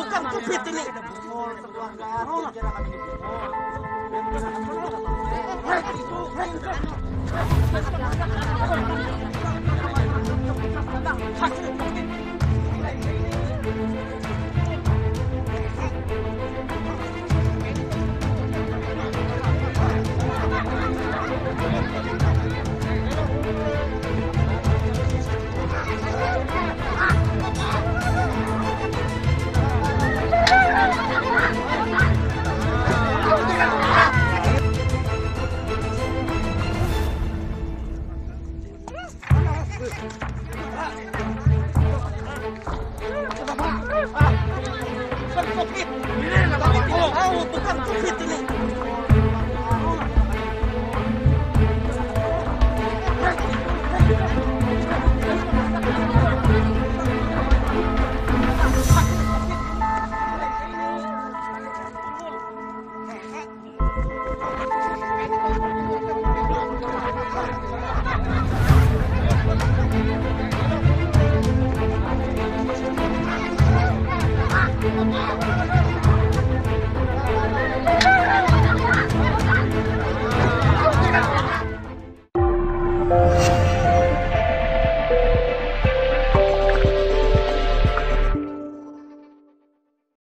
bukan konflik ini. No, no, no, no.